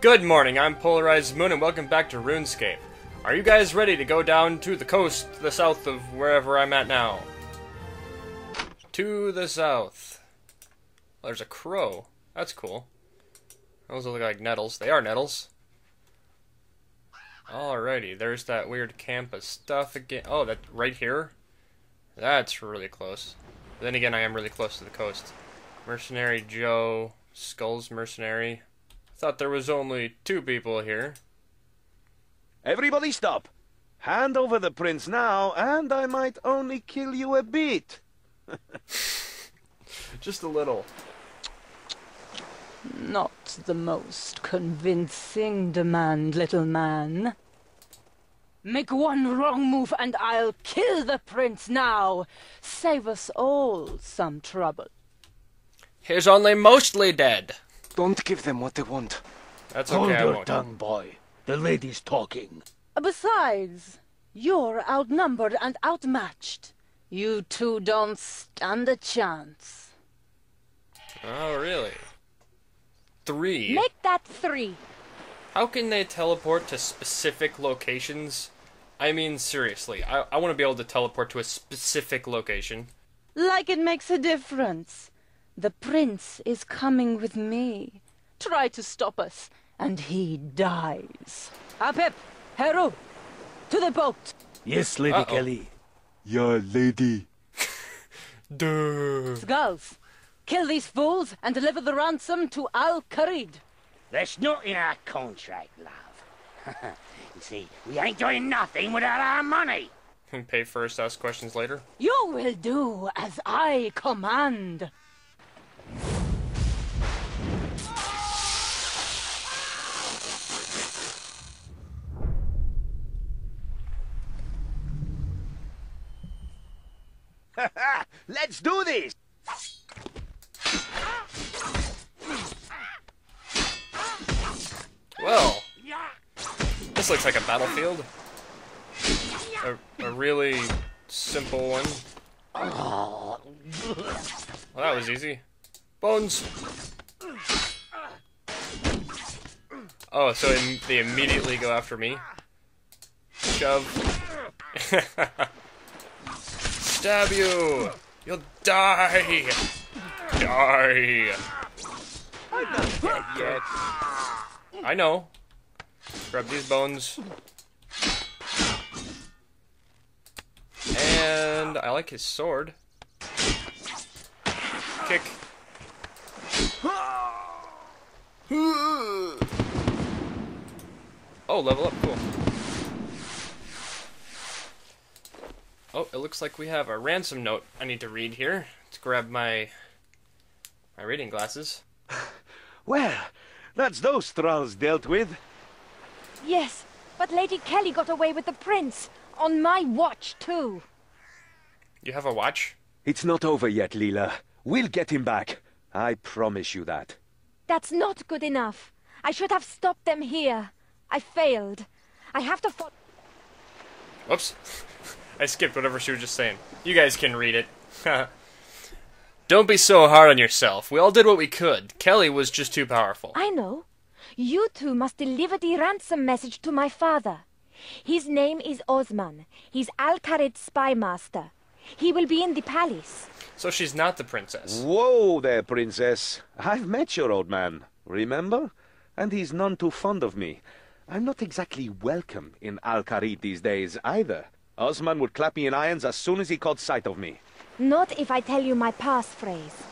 Good morning, I'm Polarized Moon and welcome back to RuneScape. Are you guys ready to go down to the coast to the south of wherever I'm at now? To the south. Well, there's a crow. That's cool. Those look like nettles. They are nettles. Alrighty, there's that weird camp of stuff again. Oh, that right here? That's really close. But then again, I am really close to the coast. Mercenary Joe, Skull's Mercenary. Thought there was only two people here. Everybody stop! Hand over the prince now, and I might only kill you a bit. Just a little. Not the most convincing demand, little man. Make one wrong move and I'll kill the prince now. Save us all some trouble. He's only mostly dead. Don't give them what they want. That's okay, hold your tongue, boy. The lady's talking. Besides, you're outnumbered and outmatched. You two don't stand a chance. Oh, really? 3. Make that 3. How can they teleport to specific locations? I mean, seriously, I want to be able to teleport to a specific location. Like it makes a difference. The prince is coming with me. Try to stop us, and he dies. Apep, Heru, to the boat. Yes, Lady Kelly. Yeah, lady. Duh. Skulls, kill these fools and deliver the ransom to Al Kharid. That's not in our contract, love. You see, we ain't doing nothing without our money. And pay first, ask questions later. You will do as I command. Let's do this! Well, this looks like a battlefield. A really simple one. Well, that was easy. Bones! Oh, so they immediately go after me. Shove. Stab you! You'll die! Die! I'm not dead yet. I know. Grab these bones. And I like his sword. Kick. Oh, level up, cool. Oh, it looks like we have a ransom note I need to read here. Let's grab my reading glasses. Well, that's those thralls dealt with. Yes, but Lady Kelly got away with the prince. On my watch, too. You have a watch? It's not over yet, Leila. We'll get him back. I promise you that. That's not good enough. I should have stopped them here. I failed. I have to follow. Whoops. I skipped whatever she was just saying. You guys can read it. Don't be so hard on yourself. We all did what we could. Kelly was just too powerful. I know. You two must deliver the ransom message to my father. His name is Osman. He's Al Kharid's spy master. He will be in the palace. So she's not the princess. Whoa there, princess. I've met your old man, remember? And he's none too fond of me. I'm not exactly welcome in Al Kharid these days, either. Osman would clap me in irons as soon as he caught sight of me. Not if I tell you my passphrase.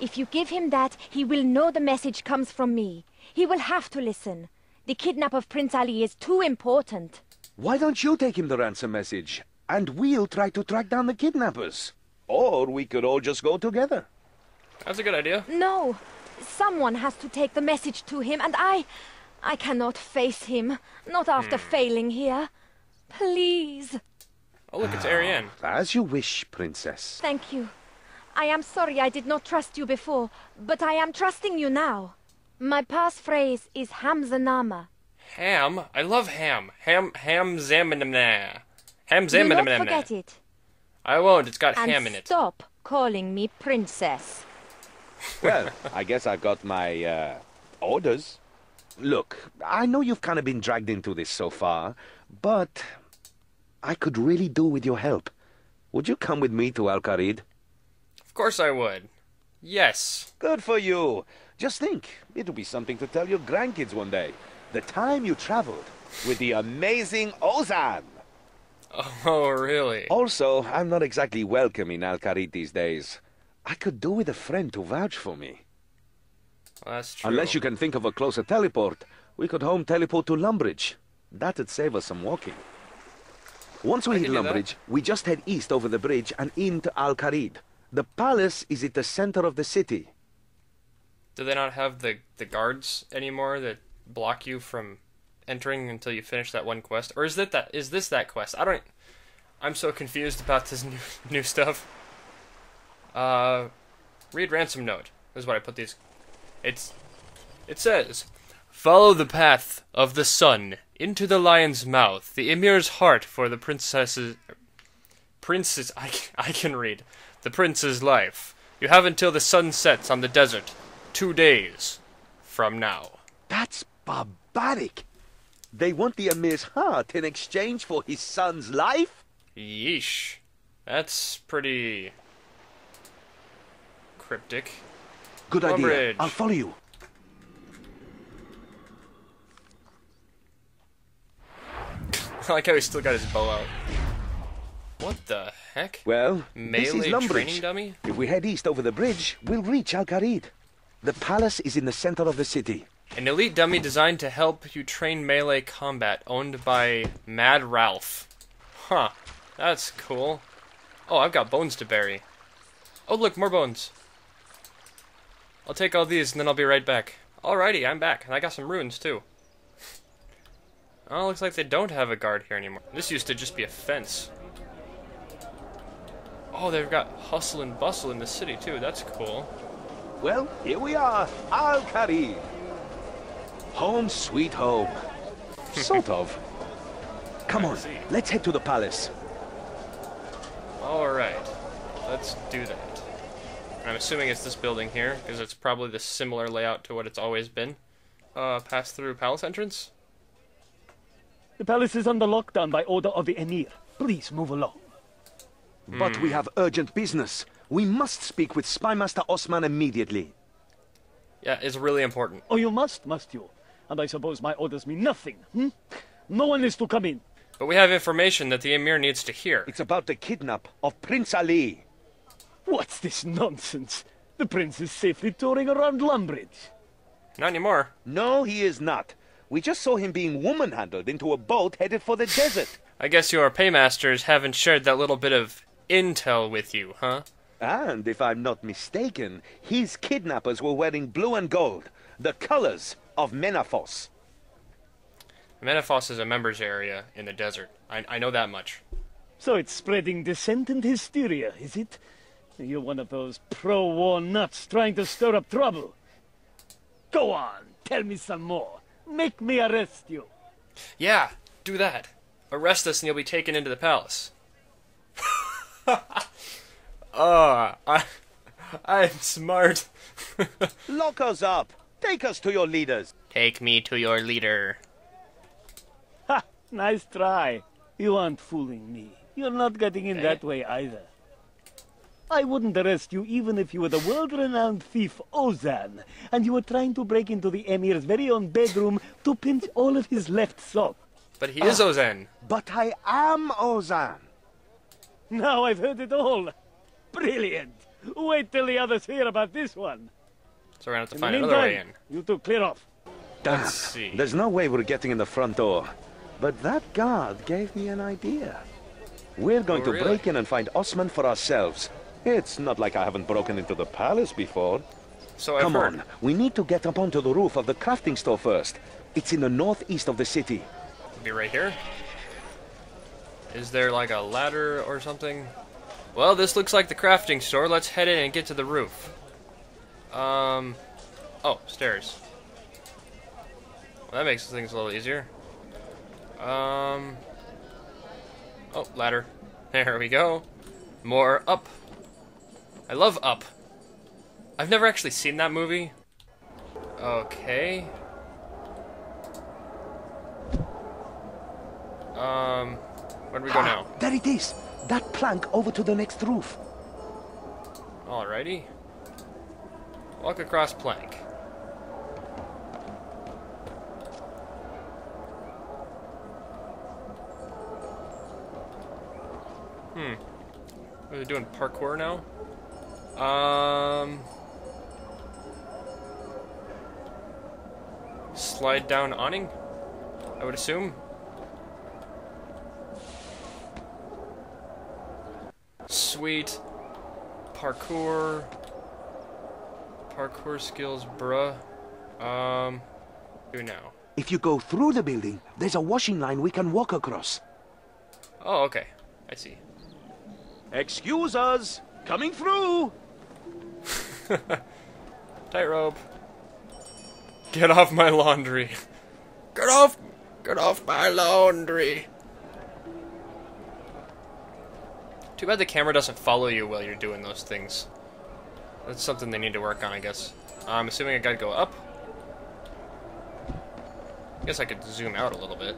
If you give him that, he will know the message comes from me. He will have to listen. The kidnap of Prince Ali is too important. Why don't you take him the ransom message? And we'll try to track down the kidnappers. Or we could all just go together. That's a good idea. No. Someone has to take the message to him, and I cannot face him. Not after failing here. Please. Oh, look, it's Arianne. As you wish, princess. Thank you. I am sorry I did not trust you before, but I am trusting you now. My passphrase is Hamzanama. Ham? I love ham. Hamzanama. Hamzanama. Don't forget it. I won't. It's got ham in it. Stop calling me princess. Well, I guess I've got my orders. Look, I know you've kind of been dragged into this so far, but I could really do with your help. Would you come with me to Al Kharid? Of course I would. Yes. Good for you. Just think, it'll be something to tell your grandkids one day. The time you traveled with the amazing Ozan. Oh, really? Also, I'm not exactly welcome in Al Kharid these days. I could do with a friend to vouch for me. Well, that's true. Unless you can think of a closer teleport, we could home teleport to Lumbridge. That'd save us some walking. Once we hit Lumbridge, we just head east over the bridge and into Al Kharid. The palace is at the center of the city. Do they not have the guards anymore that block you from entering until you finish that one quest? Or is this that quest? I'm so confused about this new stuff. Read ransom note. This is what I put these. It says, follow the path of the sun into the lion's mouth, the Emir's heart for the princess. I can read. The prince's life. You have until the sun sets on the desert. 2 days from now. That's barbaric. They want the Emir's heart in exchange for his son's life? Yeesh. That's pretty cryptic. Good idea. I'll follow you. I like how he's still got his bow out. What the heck? Well, this is Lumbridge. Training dummy? If we head east over the bridge, we'll reach Al Kharid. The palace is in the center of the city. An elite dummy designed to help you train melee combat, owned by Mad Ralph. Huh, that's cool. Oh, I've got bones to bury. Oh, look, more bones. I'll take all these and then I'll be right back. Alrighty, I'm back, and I got some ruins too. Oh, looks like they don't have a guard here anymore. This used to just be a fence. Oh, they've got hustle and bustle in the city too, that's cool. Well, here we are, Al Kharid. Home sweet home. Sort of. Come on, let's head to the palace. Alright, let's do that. I'm assuming it's this building here, because it's probably the similar layout to what it's always been. Pass through palace entrance? The palace is under lockdown by order of the Emir. Please move along. But we have urgent business. We must speak with Spymaster Osman immediately. Yeah, it's really important. Oh, you must you? And I suppose my orders mean nothing, hmm? No one is to come in. But we have information that the Emir needs to hear. It's about the kidnap of Prince Ali. What's this nonsense? The prince is safely touring around Lumbridge. Not anymore. No, he is not. We just saw him being woman-handled into a boat headed for the desert. I guess your paymasters haven't shared that little bit of intel with you, huh? And if I'm not mistaken, his kidnappers were wearing blue and gold, the colors of Menaphos. Menaphos is a members area in the desert. I know that much. So it's spreading dissent and hysteria, is it? You're one of those pro-war nuts trying to stir up trouble. Go on, tell me some more. Make me arrest you. Yeah, do that. Arrest us and you'll be taken into the palace. I'm smart. Lock us up. Take us to your leaders. Take me to your leader. Ha! Nice try. You aren't fooling me. You're not getting in that way either. I wouldn't arrest you even if you were the world-renowned thief Ozan, and you were trying to break into the Emir's very own bedroom to pinch all of his left sock. But he is Ozan. But I am Ozan. Now I've heard it all. Brilliant. Wait till the others hear about this one. So we're going to have to find another way in. You two clear off. Let's see. There's no way we're getting in the front door. But that guard gave me an idea. We're going to break in and find Osman for ourselves. It's not like I haven't broken into the palace before. So I've heard. Come on, we need to get up onto the roof of the crafting store first. It's in the northeast of the city. Be right here. Is there like a ladder or something? Well, this looks like the crafting store. Let's head in and get to the roof. Oh, stairs. Well, that makes things a little easier. Oh, ladder. There we go. More Up. I love Up. I've never actually seen that movie. Okay. Where do we go now? There it is! That plank over to the next roof. Alrighty. Walk across plank. Are they doing parkour now? Slide down awning, I would assume. Sweet. Parkour. Parkour skills, bruh. Do now. If you go through the building, there's a washing line we can walk across. Oh, okay. I see. Excuse us! Coming through! Tightrope. Get off my laundry. Get off my laundry! Too bad the camera doesn't follow you while you're doing those things. That's something they need to work on, I guess. I'm assuming I gotta go up. I guess I could zoom out a little bit.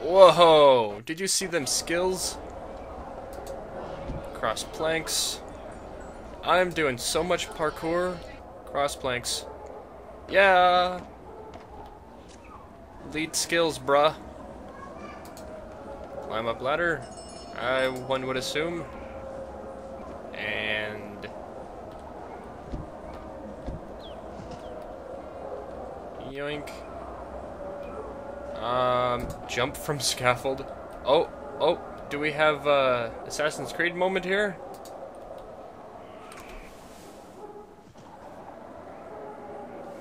Whoa! Did you see them skills? Cross planks. I'm doing so much parkour. Cross planks. Yeah. Lead skills, bruh. Climb up ladder, one would assume. And yoink. Jump from scaffold. Oh. Do we have Assassin's Creed moment here?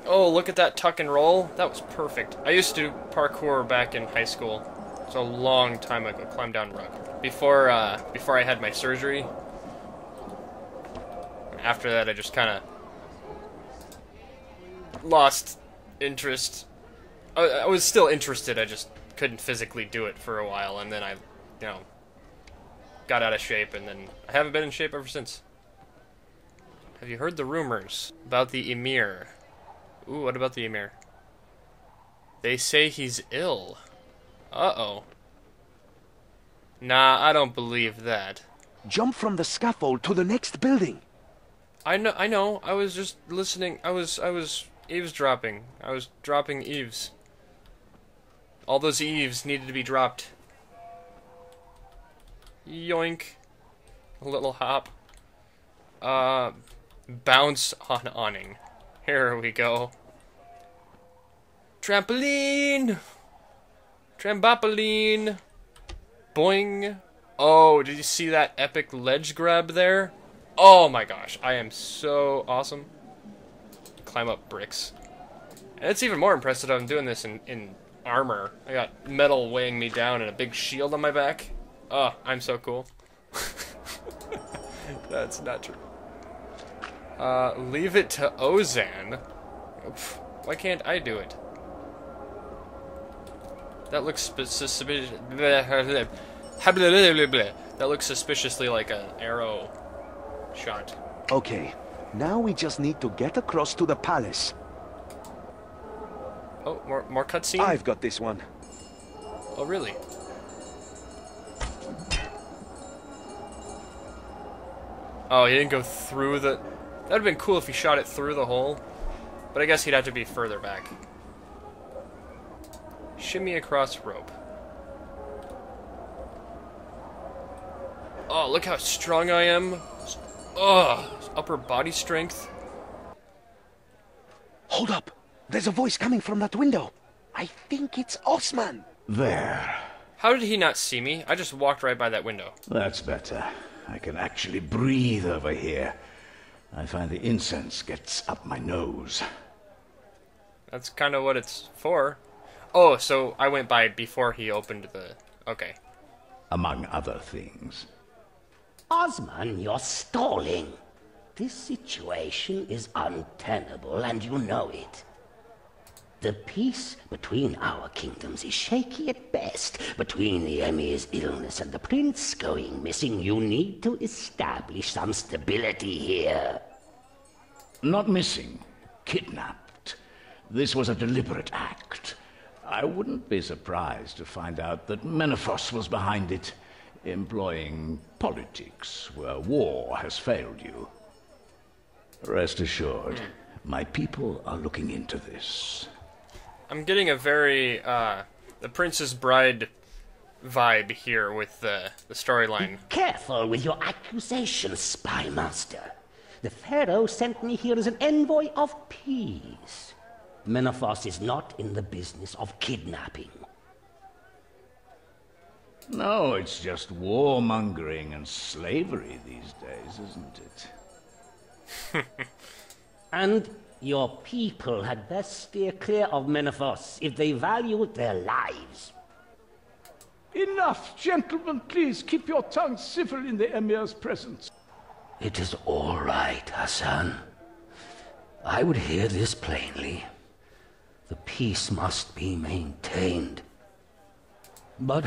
Oh, look at that tuck and roll. That was perfect. I used to parkour back in high school. It's a long time ago. Climb down rug. Before I had my surgery. After that, I just kind of lost interest. I was still interested. I just couldn't physically do it for a while, and then I, you know, got out of shape, and then I haven't been in shape ever since. Have you heard the rumors about the Emir? Ooh, what about the Emir? They say he's ill. Uh-oh. Nah, I don't believe that. Jump from the scaffold to the next building. I know. I was just listening. I was eavesdropping. I was dropping eaves. All those eaves needed to be dropped. Yoink. A little hop. Bounce on awning. Here we go. Trampoline! Trambopoline! Boing! Oh, did you see that epic ledge grab there? Oh my gosh, I am so awesome. Climb up bricks. And it's even more impressive that I'm doing this in armor. I got metal weighing me down and a big shield on my back. Oh, I'm so cool. That's not true. Leave it to Ozan. Oof, why can't I do it? That looks suspicious. That looks suspiciously like an arrow shot. Okay, now we just need to get across to the palace. Oh, more cutscene? I've got this one. Oh, really? Oh, he didn't go through the... That would've been cool if he shot it through the hole. But I guess he'd have to be further back. Shimmy across rope. Oh, look how strong I am. Oh, upper body strength. Hold up. There's a voice coming from that window. I think it's Osman. There. How did he not see me? I just walked right by that window. That's better. I can actually breathe over here. I find the incense gets up my nose. That's kind of what it's for. Oh, so I went by before he opened the... Okay. Among other things. Osman, you're stalling. This situation is untenable, and you know it. The peace between our kingdoms is shaky at best. Between the Emir's illness and the prince going missing, you need to establish some stability here. Not missing. Kidnapped. This was a deliberate act. I I wouldn't be surprised to find out that Menaphos was behind it, employing politics where war has failed you. Rest assured, my people are looking into this. I'm getting a very, The Princess Bride vibe here with the storyline. Be careful with your accusations, spy master. The Pharaoh sent me here as an envoy of peace. Menaphos is not in the business of kidnapping. No, it's just warmongering and slavery these days, isn't it? And your people had best steer clear of Menaphos if they valued their lives. Enough, gentlemen, please keep your tongues civil in the Emir's presence. It is all right, Hassan. I would hear this plainly. The peace must be maintained. But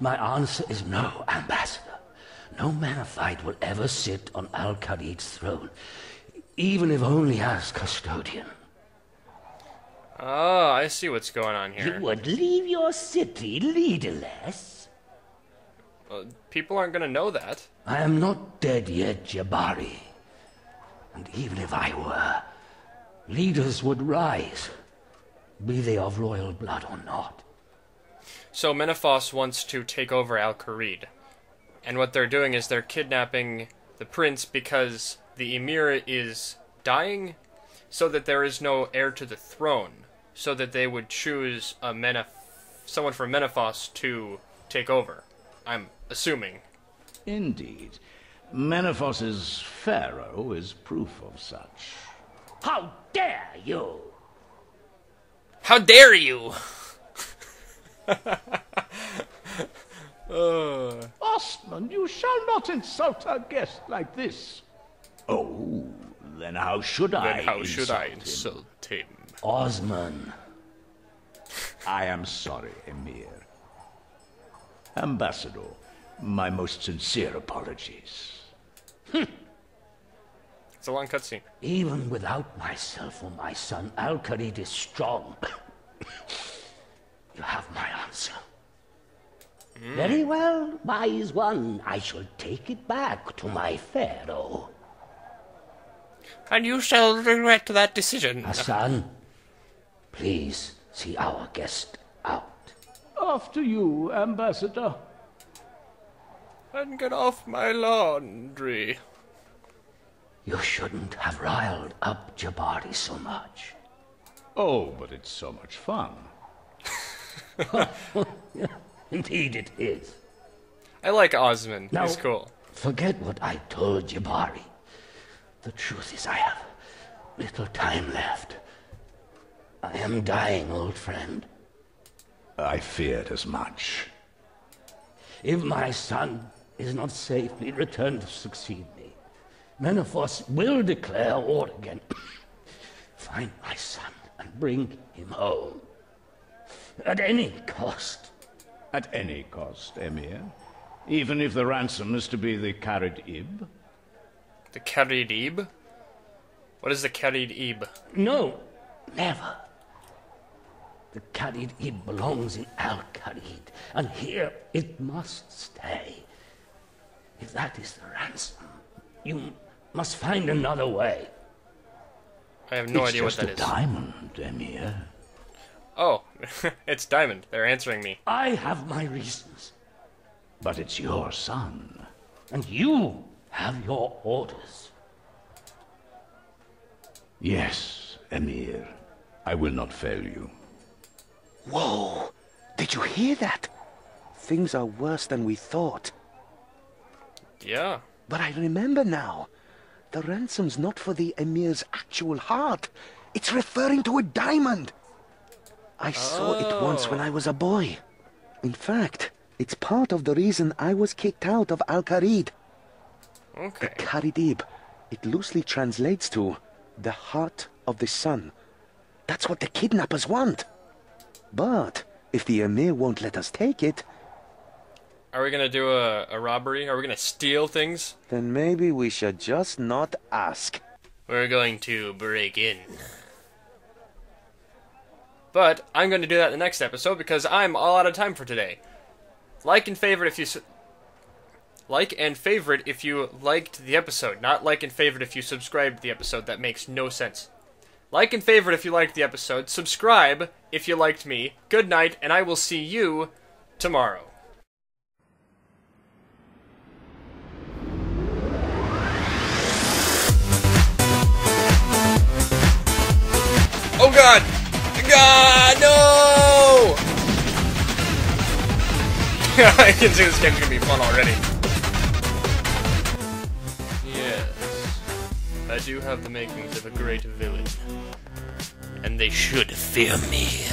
my answer is no, Ambassador. No Manafite will ever sit on Al Kharid's throne, even if only as custodian. Ah, I see what's going on here. You would leave your city leaderless? People aren't going to know that. I am not dead yet, Jabari. And even if I were, leaders would rise, be they of royal blood or not. So Menaphos wants to take over Al Kharid. And what they're doing is they're kidnapping the prince because the Emir is dying, so that there is no heir to the throne, so that they would choose a someone from Menaphos to take over, I'm assuming. Indeed. Menaphos's Pharaoh is proof of such. How dare you! How dare you! Osman, you shall not insult our guest like this. Oh, then how should I? Then how should I insult him? Osman. I am sorry, Emir. Ambassador, my most sincere apologies. It's a long cutscene. Even without myself or my son, Al Kharid is strong. You have my answer. Very well, wise one. I shall take it back to my Pharaoh. And you shall regret that decision. Hassan, please see our guest out. After you, Ambassador. And get off my laundry. You shouldn't have riled up Jabari so much. Oh, but it's so much fun. Indeed it is. I like Osman. Now, he's cool. Forget what I told Jabari. The truth is I have little time left. I am dying, old friend. I feared as much. If my son is not safely returned to succeed me, Menaphos will declare war again. Find my son and bring him home. At any cost. At any cost, Emir. Even if the ransom is to be the Kharid-ib. The Kharid-ib? What is the Kharid-ib? No, never. The Kharid-ib belongs in Al Kharid, and here it must stay. If that is the ransom, you must find another way. I have no idea what that is. It's just a diamond, Emir. Oh, it's Diamond. They're answering me. I have my reasons. But it's your son. And you have your orders. Yes, Emir. I will not fail you. Whoa! Did you hear that? Things are worse than we thought. Yeah. But I remember now. The ransom's not for the Emir's actual heart. It's referring to a diamond. I saw it once when I was a boy. In fact, it's part of the reason I was kicked out of Al Kharid. Okay. The Kharid-ib, it loosely translates to the heart of the sun. That's what the kidnappers want. But if the Emir won't let us take it... Are we going to do a robbery? Are we going to steal things? Then maybe we should just not ask. We're going to break in. But I'm going to do that in the next episode because I'm all out of time for today. Like and favorite if you liked the episode, not like and favorite if you subscribed to the episode. That makes no sense. Like and favorite if you liked the episode. Subscribe if you liked me. Good night, and I will see you tomorrow. Oh God! God, no! I can see this game's gonna be fun already. Yes. I do have the makings of a great villain. And they should fear me.